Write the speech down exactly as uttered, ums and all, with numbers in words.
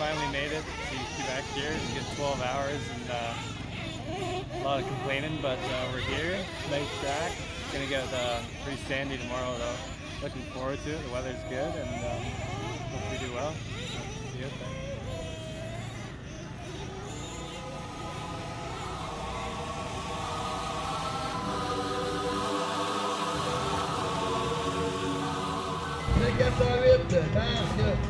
finally made it to Quebec here. It's a good twelve hours and uh, a lot of complaining, but uh, we're here. Nice track. It's gonna get uh, pretty sandy tomorrow though. Looking forward to it. The weather's good, and um, hope we do well. See you out there. Get out of it,